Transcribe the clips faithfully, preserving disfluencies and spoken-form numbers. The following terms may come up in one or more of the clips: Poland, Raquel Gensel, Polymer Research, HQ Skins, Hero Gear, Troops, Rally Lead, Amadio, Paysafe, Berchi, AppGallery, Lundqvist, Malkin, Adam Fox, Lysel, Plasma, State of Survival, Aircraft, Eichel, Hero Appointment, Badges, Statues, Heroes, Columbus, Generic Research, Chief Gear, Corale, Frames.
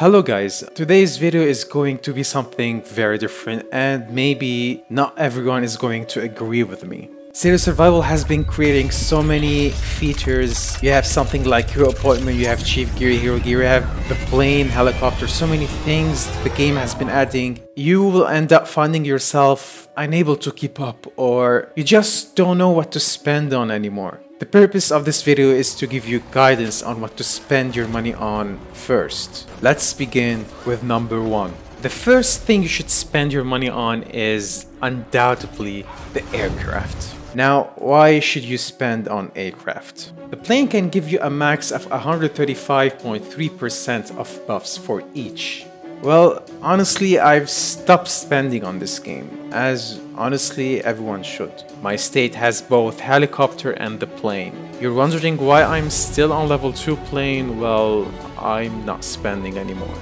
Hello guys, today's video is going to be something very different and maybe not everyone is going to agree with me. State of Survival has been creating so many features. You have something like Hero Appointment, you have Chief Gear, Hero Gear, you have the plane, helicopter, so many things the game has been adding. You will end up finding yourself unable to keep up, or you just don't know what to spend on anymore. The purpose of this video is to give you guidance on what to spend your money on first. Let's begin with number one. The first thing you should spend your money on is undoubtedly the aircraft. Now, why should you spend on aircraft? The plane can give you a max of one hundred thirty-five point three percent of buffs for each. Well, honestly, I've stopped spending on this game, as honestly everyone should. My state has both helicopter and the plane. You're wondering why I'm still on level two plane? Well, I'm not spending anymore.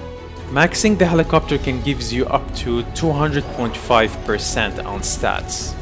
Maxing the helicopter can gives you up to two hundred point five percent on stats.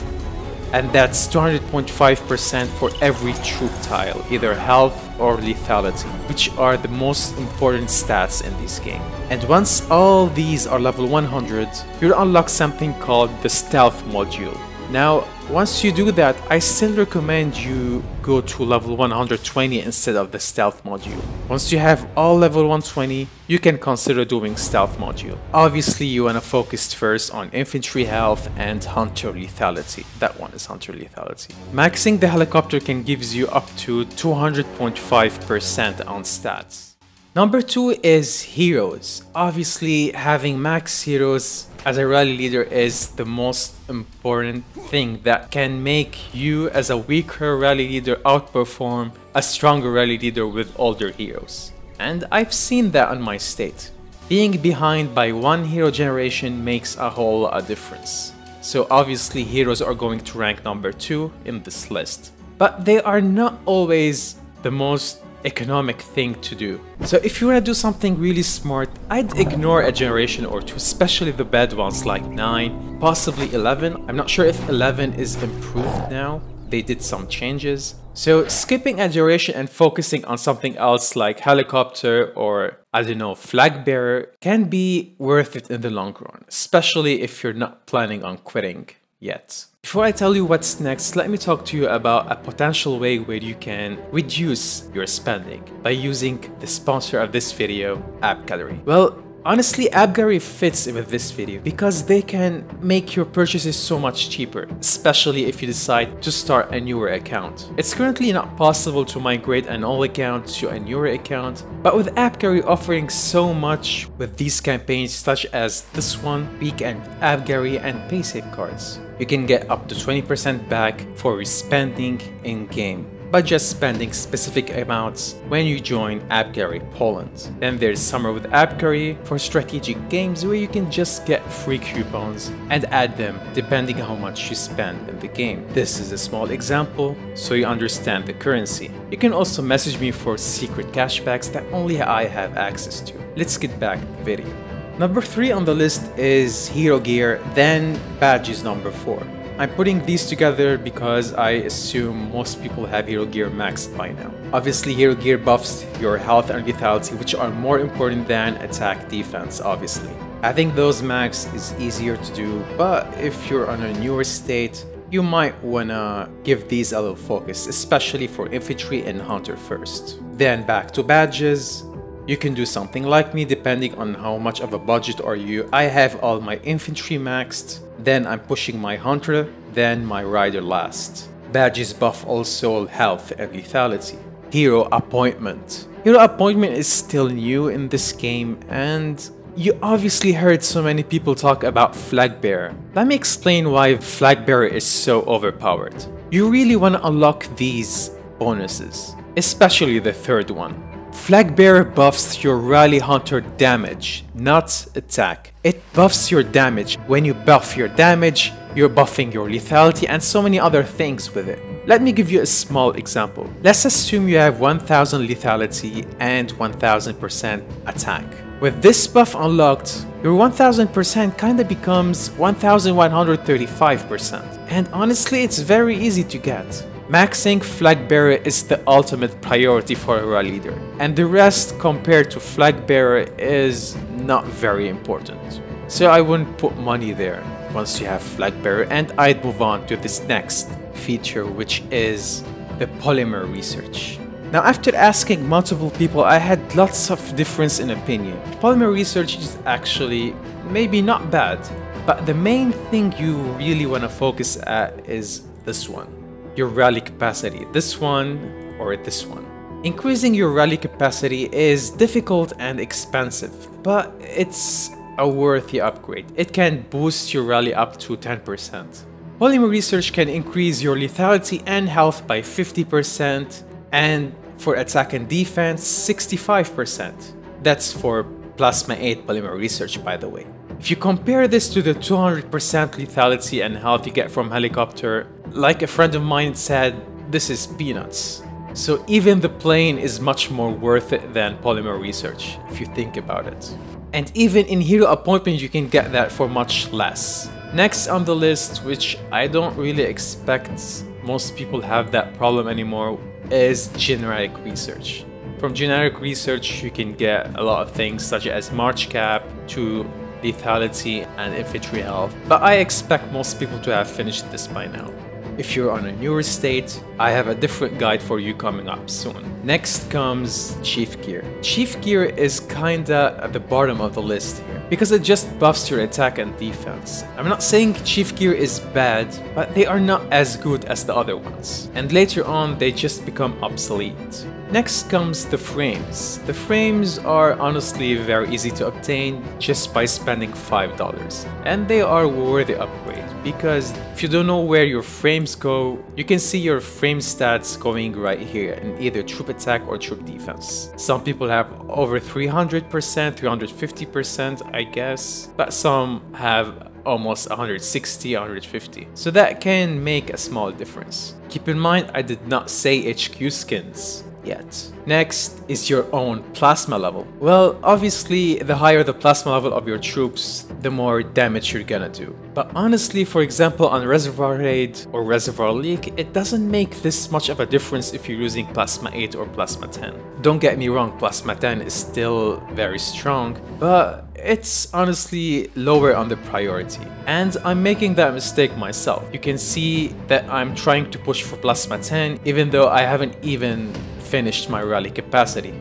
And that's two hundred point five percent for every troop tile, either health or lethality, which are the most important stats in this game. And once all these are level one hundred, you'll unlock something called the stealth module. Now, once you do that, I still recommend you go to level one hundred twenty instead of the stealth module. Once you have all level one hundred twenty, you can consider doing stealth module. Obviously, you wanna focus first on infantry health and hunter lethality. That one is hunter lethality. Maxing the helicopter can gives you up to two hundred point five percent on stats. Number two is heroes. Obviously, having max heroes as a rally leader is the most important thing that can make you as a weaker rally leader outperform a stronger rally leader with older heroes. And I've seen that on my state. Being behind by one hero generation makes a whole lot of difference. So obviously heroes are going to rank number two in this list. But they are not always the most economic thing to do. So if you want to do something really smart, I'd ignore a generation or two, especially the bad ones like nine, possibly eleven. I'm not sure if eleven is improved now. They did some changes. So skipping a generation and focusing on something else like helicopter or, I don't know, flag bearer can be worth it in the long run, especially if you're not planning on quitting yet. Before I tell you what's next, let me talk to you about a potential way where you can reduce your spending by using the sponsor of this video, AppGallery. Well, honestly, AppGallery fits with this video because they can make your purchases so much cheaper, especially if you decide to start a newer account. It's currently not possible to migrate an old account to a newer account, but with AppGallery offering so much with these campaigns such as this one, Weekend AppGallery and Paysafe cards, you can get up to twenty percent back for respending in-game, by just spending specific amounts when you join AppGallery Poland. Then there's Summer with AppGallery for strategic games where you can just get free coupons and add them depending how much you spend in the game. This is a small example so you understand the currency. You can also message me for secret cashbacks that only I have access to. Let's get back to the video. Number three on the list is Hero Gear, then Badges number four. I'm putting these together because I assume most people have Hero Gear maxed by now. Obviously, Hero Gear buffs your health and lethality, which are more important than attack defense, obviously. Having those maxed is easier to do, but if you're on a newer state, you might wanna give these a little focus, especially for infantry and hunter first. Then back to badges. You can do something like me depending on how much of a budget are you. I have all my infantry maxed, then I'm pushing my hunter, then my rider last. Badges buff also health and lethality. Hero Appointment. Hero Appointment is still new in this game and you obviously heard so many people talk about flag bearer. Let me explain why flag bearer is so overpowered. You really want to unlock these bonuses, especially the third one. Flag bearer buffs your rally hunter damage, not attack. It buffs your damage. When you buff your damage, you're buffing your lethality and so many other things with it. Let me give you a small example. Let's assume you have one thousand lethality and one thousand percent attack. With this buff unlocked, your one thousand percent kinda becomes one thousand one hundred thirty-five percent. And honestly, it's very easy to get. Maxing flag bearer is the ultimate priority for a leader, and the rest compared to flag bearer is not very important. So I wouldn't put money there once you have flag bearer, and I'd move on to this next feature, which is the polymer research. Now, after asking multiple people, I had lots of difference in opinion. Polymer research is actually maybe not bad, but the main thing you really want to focus at is this one, your rally capacity, this one or this one. Increasing your rally capacity is difficult and expensive, but it's a worthy upgrade. It can boost your rally up to ten percent. Polymer research can increase your lethality and health by fifty percent, and for attack and defense sixty-five percent. That's for Plasma eight polymer research, by the way. If you compare this to the two hundred percent lethality and health you get from helicopter, like a friend of mine said, this is peanuts. So even the plane is much more worth it than polymer research, if you think about it. And even in Hero Appointment you can get that for much less. Next on the list, which I don't really expect most people have that problem anymore, is Generic Research. From Generic Research you can get a lot of things such as March Cap to lethality and infantry health, but I expect most people to have finished this by now. If you're on a newer state, I have a different guide for you coming up soon. Next comes Chief Gear. Chief Gear is kinda at the bottom of the list here, because it just buffs your attack and defense. I'm not saying Chief Gear is bad, but they are not as good as the other ones, and later on they just become obsolete. Next comes the frames. The frames are honestly very easy to obtain just by spending five dollars, and they are worthy upgrade, because if you don't know where your frames go, you can see your frame stats going right here in either troop attack or troop defense. Some people have over three hundred percent, three hundred fifty percent I guess, but some have almost one hundred sixty, one hundred fifty, so that can make a small difference. Keep in mind I did not say H Q skins yet. Next is your own plasma level. Well, obviously the higher the plasma level of your troops, the more damage you're gonna do. But honestly, for example, on Reservoir Raid or Reservoir Leak, it doesn't make this much of a difference if you're using Plasma eight or Plasma ten. Don't get me wrong, Plasma ten is still very strong, but it's honestly lower on the priority, and I'm making that mistake myself. You can see that I'm trying to push for Plasma ten even though I haven't even finished my rally capacity,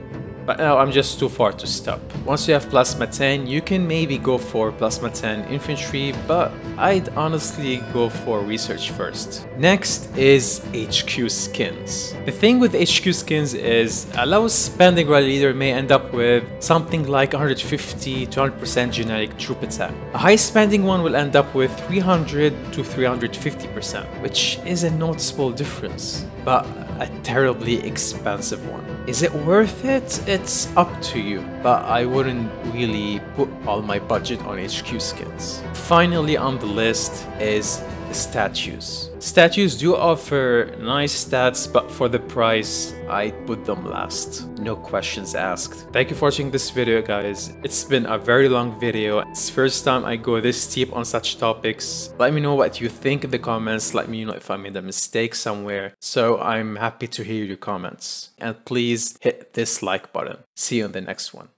but now I'm just too far to stop. Once you have Plasma ten, you can maybe go for Plasma ten infantry, but I'd honestly go for research first. Next is H Q skins. The thing with H Q skins is a low spending rally leader may end up with something like one hundred fifty to one hundred percent generic troop attack. A high spending one will end up with three hundred to three hundred fifty percent, which is a noticeable difference, but a terribly expensive one. Is it worth it? It's up to you, but I wouldn't really put all my budget on H Q skins. Finally on the list is the statues. Statues do offer nice stats, but for the price, I put them last. No questions asked. Thank you for watching this video, guys. It's been a very long video. It's first time I go this deep on such topics. Let me know what you think in the comments. Let me know if I made a mistake somewhere. So I'm happy to hear your comments. And please hit this like button. See you in the next one.